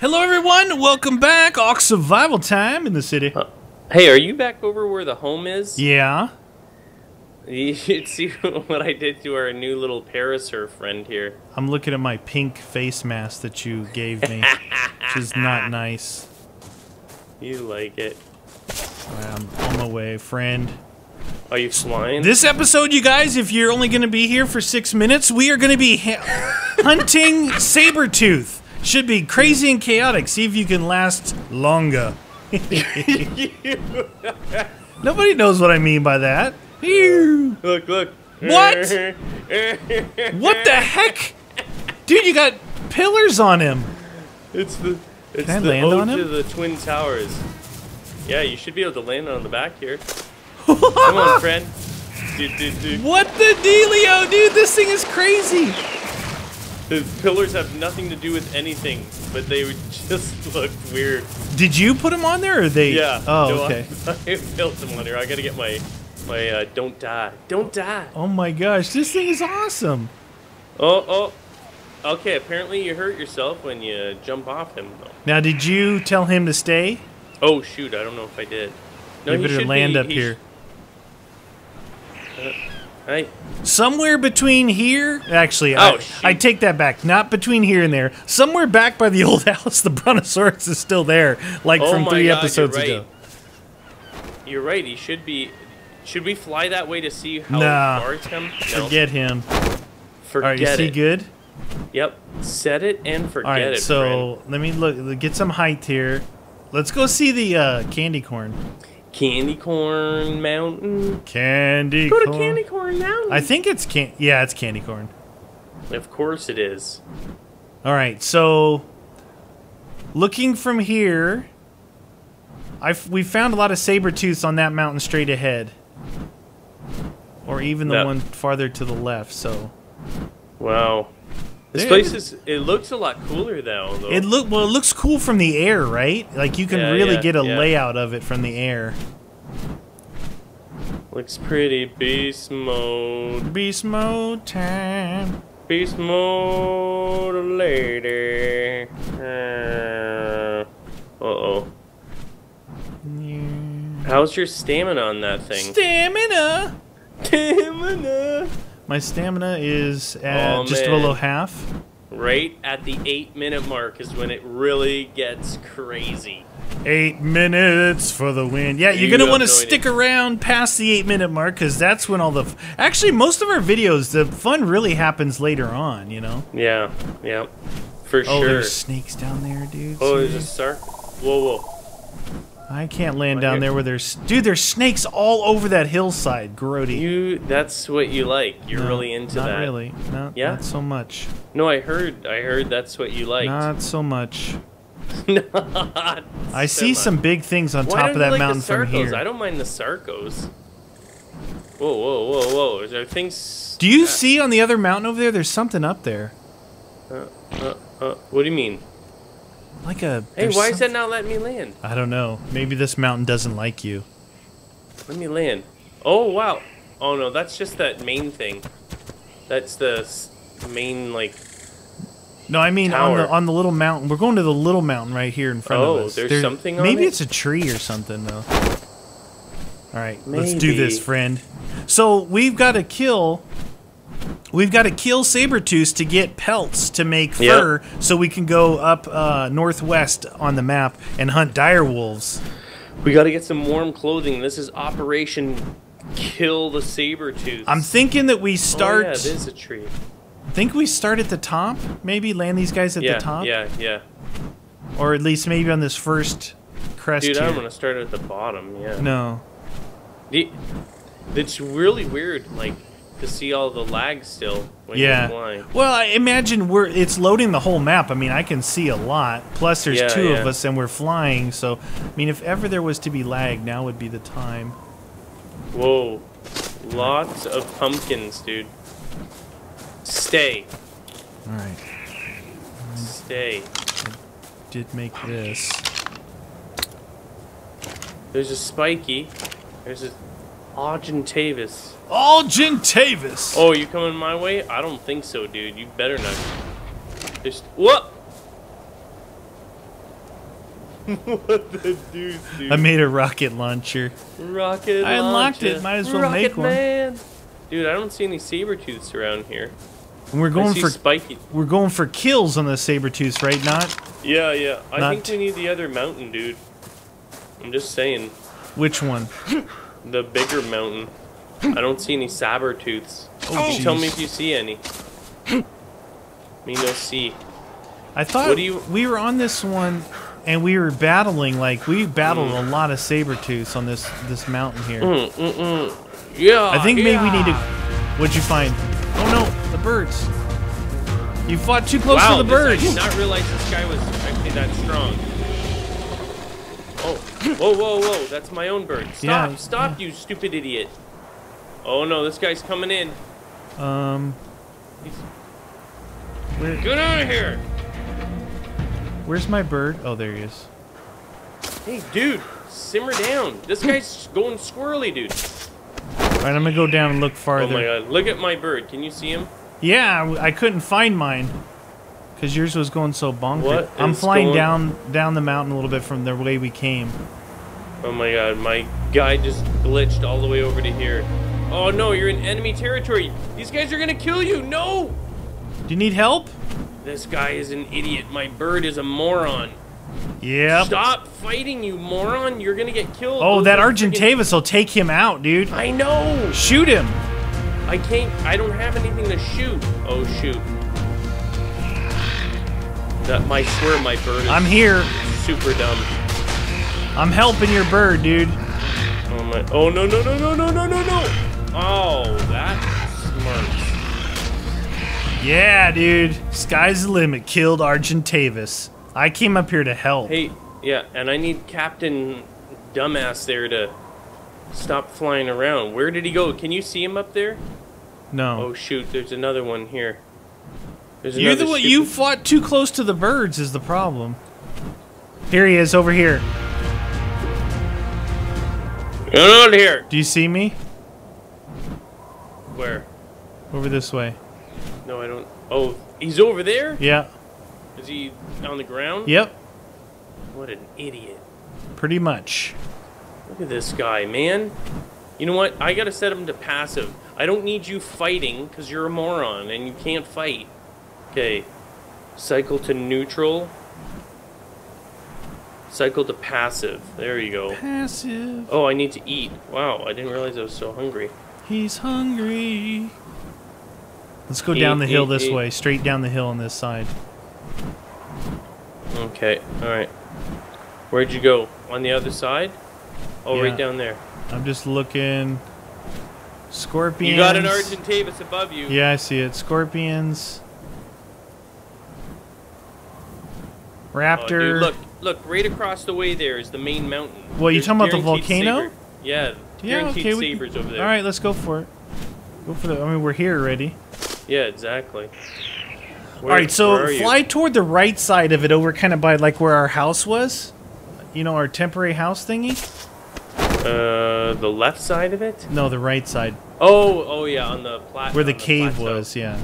Hello everyone, welcome back. ARK survival time in the city. Hey, are you back over where the home is? Yeah. You should see what I did to our new little parasaur friend here. I'm looking at my pink face mask that you gave me, which is not nice. You like it. I'm on my way, friend. Are you flying? This episode, you guys, if you're only going to be here for 6 minutes, we are going to be hunting Sabretooth. Should be crazy and chaotic. See if you can last longer. Nobody knows what I mean by that. Look, look. What? What the heck? Dude, you got pillars on him. Can I land on him? It's the Twin Towers. Yeah, you should be able to land on the back here. Come on, friend. Dude. What the dealio, dude? This thing is crazy. The pillars have nothing to do with anything, but they just look weird. Did you put them on there, or they? Yeah. Oh, no, okay. I built them on here. I gotta get my don't die. Don't die. Oh my gosh, this thing is awesome. Oh. Okay. Apparently, you hurt yourself when you jump off him, though. Now, did you tell him to stay? Oh shoot, I don't know if I did. No, you better land up here. Right. Somewhere between here, actually, I take that back. Not between here and there. Somewhere back by the old house, the Brontosaurus is still there, like from 3 episodes ago. You're right. He should be. Should we fly that way to see how far it's him? No. Forget him. Alright, is he good? Yep. Set it and forget it. Alright, so friend. Let me look. Get some height here. Let's go see the candy corn. Candy corn mountain. Go to candy corn mountain. I think it's it's candy corn. Of course it is. All right, so looking from here, we found a lot of saber-tooths on that mountain straight ahead, or even the one farther to the left. So. Wow. This place it looks a lot cooler though. It looks cool from the air, right? Like you can really get a layout of it from the air. Looks pretty. Beast mode. Beast mode time. Beast mode later. How's your stamina on that thing? Stamina. My stamina is at just below half. Right at the 8-minute mark is when it really gets crazy. 8 minutes for the win. Yeah, you're going to want to stick around past the 8-minute mark because that's when all the... Actually, most of our videos, the fun really happens later on, you know? Yeah. For sure. Oh, there's snakes down there, dude. Oh, there's a star. Whoa. I can't land down there where there's... Dude, there's snakes all over that hillside, Grody. That's what you like. You're really into that. Not really. Not so much. No, I heard that's what you liked. Not so much. I see some big things on top of that mountain from here. I don't mind the sarcos. Whoa. Is there things... Do you see on the other mountain over there? There's something up there. What do you mean? Like a... Hey, why is that not letting me land? I don't know. Maybe this mountain doesn't like you. Let me land. Oh, wow. Oh, no, that's just that main thing. That's the main, like... No, I mean on the little mountain. We're going to the little mountain right here in front of us. Oh, there's something on it? Maybe it's a tree or something, though. All right, let's do this, friend. So we've got to kill... We've got to kill Sabretooth to get pelts to make fur so we can go up northwest on the map and hunt dire wolves. We got to get some warm clothing. This is Operation Kill the Sabretooth. I'm thinking that we start... Oh, yeah, it is a tree. I think we start at the top, maybe land these guys at the top. Yeah. Or at least maybe on this first crest here. Dude, I'm going to start at the bottom, No. It's really weird, like... to see all the lag still when you're flying. Well, I imagine it's loading the whole map. I mean, I can see a lot. Plus, there's two of us, and we're flying. So, I mean, if ever there was to be lag, now would be the time. Whoa. Lots of pumpkins, dude. Stay. All right. Stay. I did make this. There's a spiky. There's a... Argentavis. Argentavis! Oh, you coming my way? I don't think so, dude. You better not. Just... What? What the deuce, dude? I made a rocket launcher. Rocket launcher. I unlocked it. Might as well make one. Man. Dude, I don't see any Sabertooths around here. And we're going for spiky. We're going for kills on the Sabertooths, right? Not. Yeah, yeah. I think we need the other mountain, dude. I'm just saying. Which one? The bigger mountain. I don't see any Sabertooths. Oh, tell me if you see any. Me no see. I thought we were on this one, and we were battling. Like we battled a lot of Sabertooths on this mountain here. Yeah. I think maybe we need to. What'd you find? Oh no, the birds. You fought too close to the birds. I did not realize this guy was actually that strong. Oh, whoa, whoa, whoa! That's my own bird. Stop, stop, you stupid idiot! Oh no, this guy's coming in. Get out of here! Where's my bird? Oh, there he is. Hey, dude, simmer down. This guy's going squirrely, dude. All right, I'm gonna go down and look farther. Oh my god, look at my bird. Can you see him? Yeah, I couldn't find mine. Because yours was going so bonkers. What I'm flying going... down the mountain a little bit from the way we came. Oh my god, my guy just glitched all the way over to here. Oh no, you're in enemy territory. These guys are gonna kill you. No! Do you need help? This guy is an idiot. My bird is a moron. Yeah. Stop fighting, you moron. You're gonna get killed. Oh, that Argentavis will take him out, dude. I know. Shoot him. I can't. I don't have anything to shoot. Oh, shoot. I swear my bird is I'm here. Super dumb. I'm helping your bird, dude. Oh my! Oh no no no no no no no no! Oh, that's smart. Yeah, dude. Sky's the limit. Killed Argentavis. I came up here to help. Hey, yeah, and I need Captain Dumbass there to stop flying around. Where did he go? Can you see him up there? No. Oh shoot! There's another one here. You're the one, you fought too close to the birds is the problem. Here he is, over here. Get out of here! Do you see me? Where? Over this way. No, I don't. Oh, he's over there? Yeah. Is he on the ground? Yep. What an idiot. Pretty much. Look at this guy, man. You know what? I gotta set him to passive. I don't need you fighting, because you're a moron and you can't fight. Okay, cycle to neutral, cycle to passive, there you go. Passive. Oh, I need to eat. Wow, I didn't realize I was so hungry. He's hungry. Let's go down the hill this way, straight down the hill on this side. Okay, alright. Where'd you go? On the other side? Oh, yeah. Right down there. I'm just looking. Scorpions. You got an Argentavis above you. Yeah, I see it. Scorpions. Raptor. Oh, dude, look, look, right across the way there is the main mountain. Well, you talking about the volcano? Saber. Yeah, guaranteed sabers over there. All right, let's go for it. Go for the. I mean, we're here already. Yeah, exactly. All right, so fly toward the right side of it, over kind of by like where our house was. You know, our temporary house thingy. The left side of it? No, the right side. Oh, oh yeah, on the plateau. Where the cave was, yeah.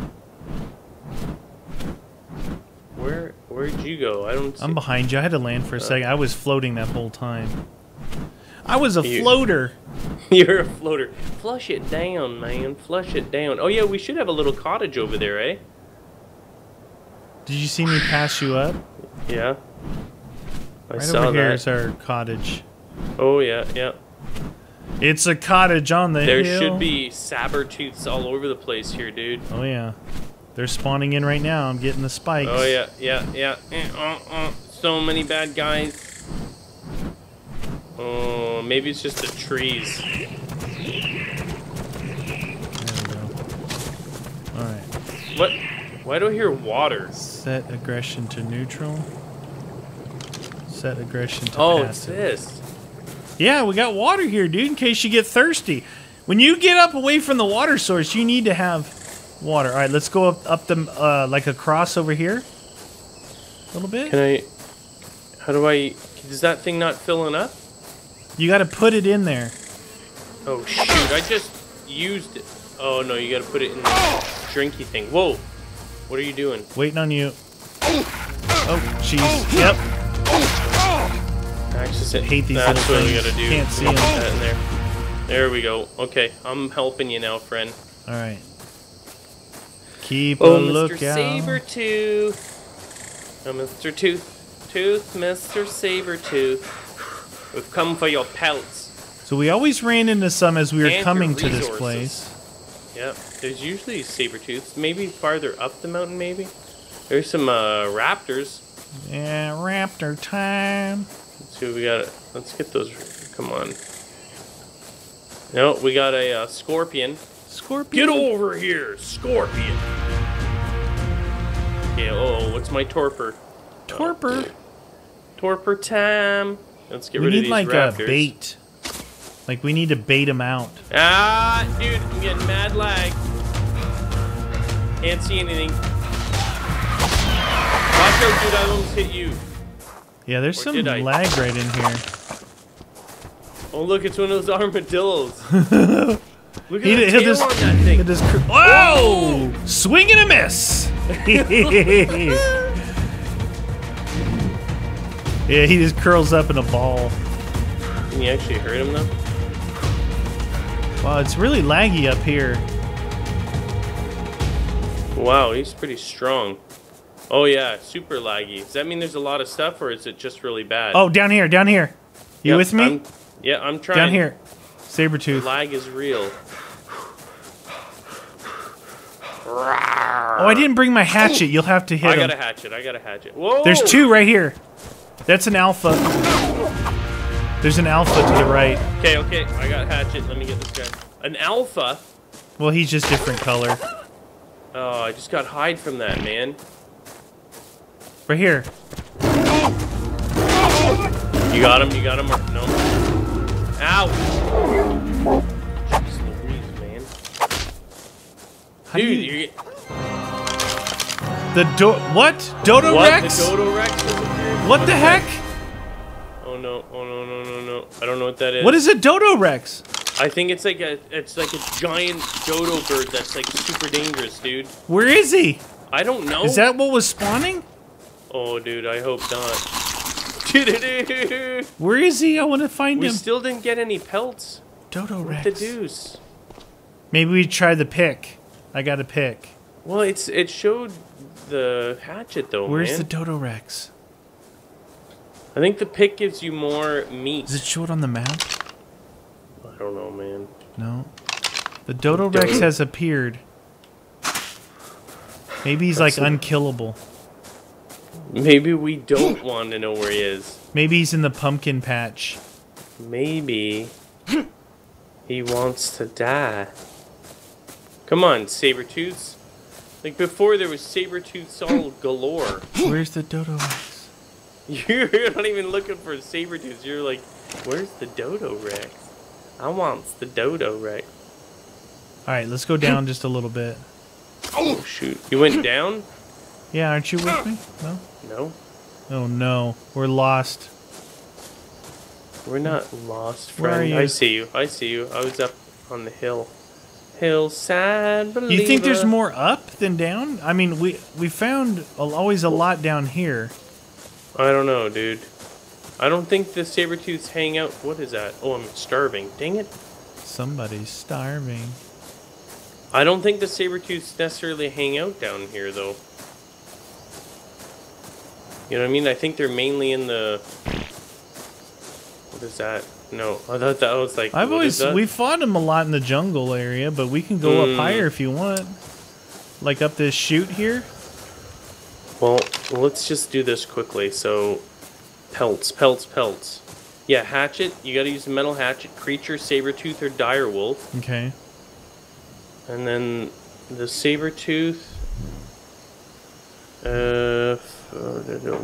Where'd you go? I don't see. I'm behind you. I had to land for a second. I was floating that whole time. I was a floater. You're a floater. Flush it down, man. Flush it down. Oh, yeah, we should have a little cottage over there, eh? Did you see me pass you up? Yeah. I saw that. Right over here is our cottage. Oh, yeah, yeah. It's a cottage on the hill. There should be Sabertooths all over the place here, dude. Oh, yeah. They're spawning in right now. I'm getting the spikes. Oh, yeah, yeah, yeah. So many bad guys. Oh, maybe it's just the trees. There we go. All right. What? Why do I hear water? Set aggression to neutral. Set aggression to passive. Oh, it's this. Yeah, we got water here, dude, in case you get thirsty. When you get up away from the water source, you need to have... water. All right, let's go up the like across over here a little bit. Can I? How do I? Is that thing not filling up? You got to put it in there. Oh shoot! I just used it. Oh no! You got to put it in the drinky thing. Whoa! What are you doing? Waiting on you. Oh jeez. Yep. Dodorex. I hate these little things. That's what we gotta do. Can't see them. There we go. Okay, I'm helping you now, friend. All right. Keep a lookout. Mr. Sabretooth. No, Mr. Tooth, Mr. Sabretooth. We've come for your pelts. So we always ran into some as we were coming to this place. Yep. There's usually Sabretooths. Maybe farther up the mountain, maybe. There's some raptors. Yeah, raptor time. Let's see what we got. Let's get those. Come on. No, we got a scorpion. Scorpion? Get over here, scorpion! Yeah, oh, what's my torpor? Torpor? Oh. Torpor time! Let's get rid of these raptors. We need, like, a bait. Like, we need to bait them out. Ah, dude, I'm getting mad lag. Can't see anything. Watch out, dude, I almost hit you. Yeah, there's some lag right in here. Oh, look, it's one of those armadillos. Look at the tail on that thing. Whoa! Swing and a miss! Yeah, he just curls up in a ball. Can you actually hurt him, though? Wow, it's really laggy up here. Wow, he's pretty strong. Oh, yeah, super laggy. Does that mean there's a lot of stuff, or is it just really bad? Oh, down here, down here. You with me? Yeah, I'm trying. Down here. Sabretooth. The lag is real. Oh, I didn't bring my hatchet. You'll have to hit him. I got a hatchet. I got a hatchet. Whoa! There's two right here. That's an alpha. There's an alpha to the right. Okay, okay. I got a hatchet. Let me get this guy. An alpha? Well, he's just different color. Oh, I just got hide from that, man. Right here. You got him? You got him? Or no. Ow! Jeez Louise, man. Dude, you What? Dodorex? Dodorex? What the heck? Oh no, oh no, no, no, no. I don't know what that is. What is a Dodorex? I think it's like a giant dodo bird that's like super dangerous, dude. Where is he? I don't know. Is that what was spawning? Oh dude, I hope not. Where is he? I want to find him. We still didn't get any pelts. Dodorex. What the deuce? Maybe we try the pick. I got a pick. Well, it showed the hatchet though. Where's the Dodorex? I think the pick gives you more meat. Is it showed on the map? I don't know, man. No. The Dodorex has appeared. Maybe he's like unkillable. Maybe we don't want to know where he is. Maybe he's in the pumpkin patch. Maybe he wants to die. Come on, Sabretooths. Like before, there was Sabretooths all galore. Where's the Dodorex? You're not even looking for Sabretooths. You're like, where's the Dodorex? I want the Dodorex. All right, let's go down just a little bit. Oh shoot! You went down? Yeah, aren't you with me? No. No. Oh no, we're lost. We're not lost, friend. I see you. I see you. I was up on the hill. Hillside believer. You think there's more up than down? I mean, we found always a lot down here. I don't know, dude. I don't think the Sabretooths hang out. What is that? Oh, I'm starving. Dang it. Somebody's starving. I don't think the Sabretooths necessarily hang out down here, though. You know what I mean? I think they're mainly in the. What is that? No, I thought that was like. We fought them a lot in the jungle area, but we can go up higher if you want. Like up this chute here. Well, let's just do this quickly. So, pelts, pelts, pelts. Yeah, hatchet. You got to use a metal hatchet. Creature, Sabretooth, or direwolf. Okay. And then the Sabretooth.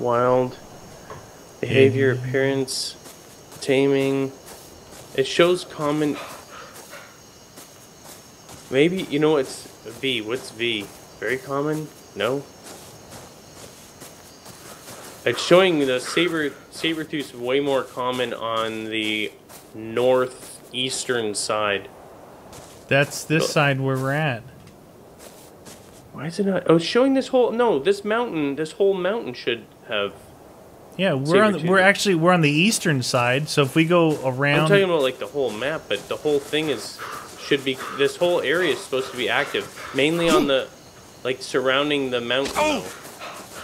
Wild behavior, appearance, taming. It shows common. Maybe, you know, it's V. What's V? Very common? No. It's showing the Sabretooth's way more common on the northeastern side. That's this side where we're at. Why is it not? Oh, it's showing this whole. No, this mountain. This whole mountain should have Yeah, we're actually on the eastern side. So if we go around, I'm talking about like the whole map, but the whole thing is should be this whole area is supposed to be active, mainly on the like surrounding the mountain. Oh.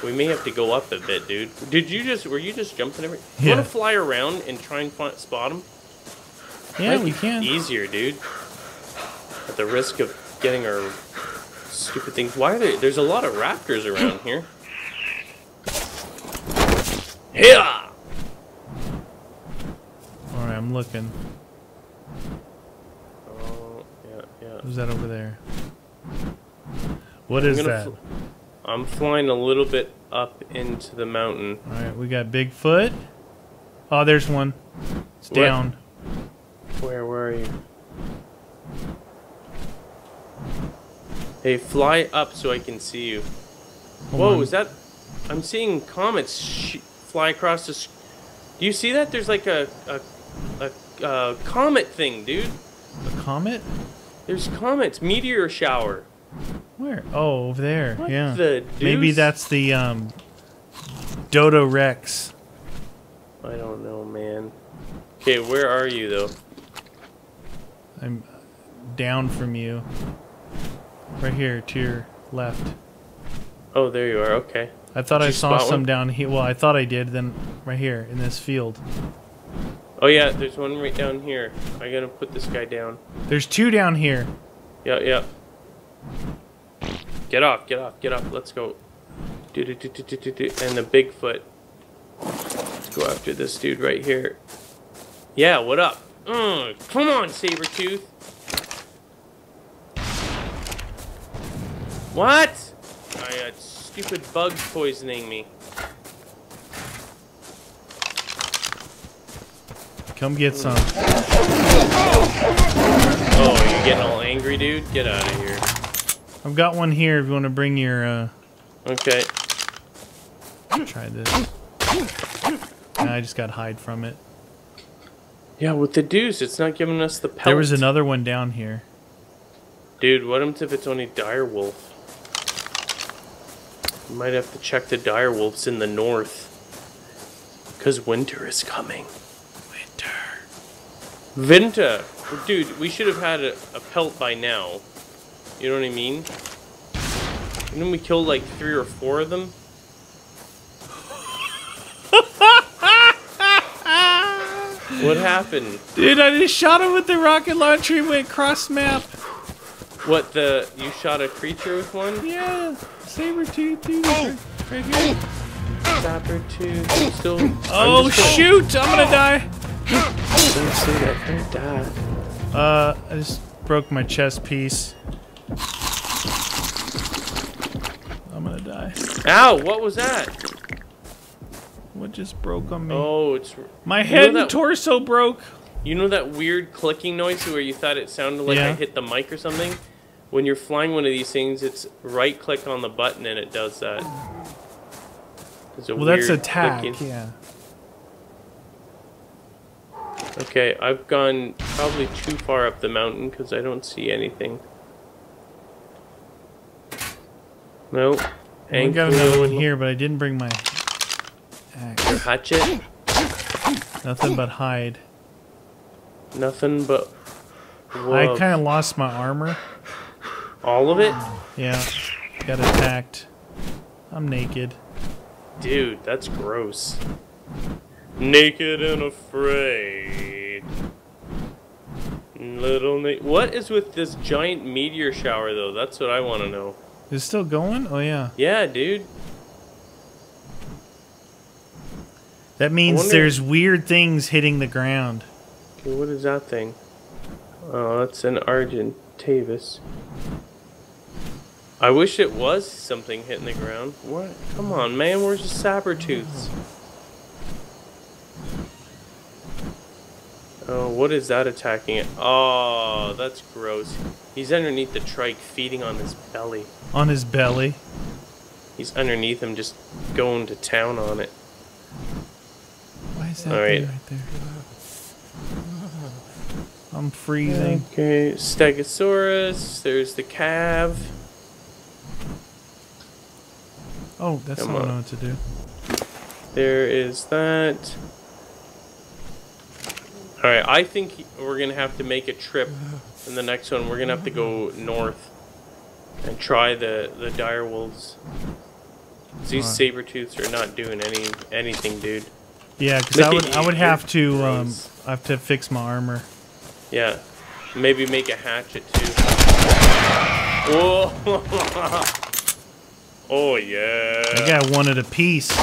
We may have to go up a bit, dude. Were you just jumping every? Yeah. Want to fly around and try and spot them? Yeah, we can. Easier, dude. At the risk of getting our stupid things. Why are there? There's a lot of raptors around here. Yeah. All right, I'm looking. Oh, yeah, yeah. Who's that over there? What is that? I'm flying a little bit up into the mountain. All right, we got Bigfoot. Oh, there's one. It's down. Where were you? Hey, fly up so I can see you. Whoa, is that? I'm seeing comets fly across the. Do you see that? There's like a comet thing, dude. A comet? There's comets. Meteor shower. Where? Oh, over there. What yeah. The Maybe that's the Dodorex. I don't know, man. Okay, where are you though? I'm down from you. Right here, to your left. Oh, there you are. Okay. I thought I saw some down here. Well, I thought I did. Then right here in this field. Oh yeah, there's one right down here. I gotta put this guy down. There's two down here. Yeah, yeah. Get off, get off, get off. Let's go. And the Bigfoot. Let's go after this dude right here. Yeah, what up? Come on, Sabretooth. What? I got stupid bugs poisoning me. Come get some. Oh, you're getting all angry, dude? Get out of here. I've got one here if you want to bring your, Okay. Try this. Nah, I just got hide from it. Yeah, with the deuce, it's not giving us the pelt. There was another one down here. Dude, what if it's only direwolf? We might have to check the direwolves in the north. Because winter is coming. Winter! Dude, we should have had a pelt by now. You know what I mean? And then we killed like 3 or 4 of them. What happened? Dude, I just shot him with the rocket launcher and went cross map. What, the... You shot a creature with one? Yeah. Sabretooth, dude. Oh. Right here. Sabretooth. I'm still... Oh, I'm shoot! I'm gonna die. Don't say that. I'm gonna die. I just broke my chest piece. I'm gonna die. Ow! What was that? What just broke on me? Oh, it's my head and torso broke. You know that weird clicking noise where you thought it sounded like I hit the mic or something? When you're flying one of these things, it's right click on the button and it does that. Well, that's attack. Clicking. Yeah. Okay, I've gone probably too far up the mountain because I don't see anything. Nope. I got another one here, but I didn't bring my axe. Your hatchet? Nothing but hide. Nothing but... Whoa. I kind of lost my armor. All of it? Yeah. Got attacked. I'm naked. Dude, that's gross. Naked and afraid. Little na- What is with this giant meteor shower, though? That's what I want to know. Is it still going? Oh, yeah. Yeah, dude. That means there's weird things hitting the ground. Okay, what is that thing? Oh, that's an Argentavis. I wish it was something hitting the ground. What? Come on, man. Where's the Sabretooths? Oh, what is that attacking it? Oh, that's gross. He's underneath the trike feeding on his belly. On his belly? He's underneath him just going to town on it. Why is that thing right there? I'm freezing. Okay, Stegosaurus. There's the calf. Oh, that's not what I wanted to do. There is that. Alright, I think we're going to have to make a trip in the next one. We're going to have to go north and try the dire wolves. These Sabertooths are not doing anything, dude. Yeah, because I would have to I have to fix my armor. Yeah, maybe make a hatchet too. Whoa! Oh yeah. I got one at a piece.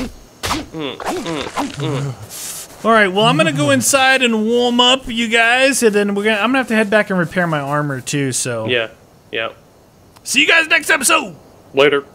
All right, well I'm gonna go inside and warm up, you guys, and then I'm gonna have to head back and repair my armor too. So yeah, yeah. See you guys next episode. Later.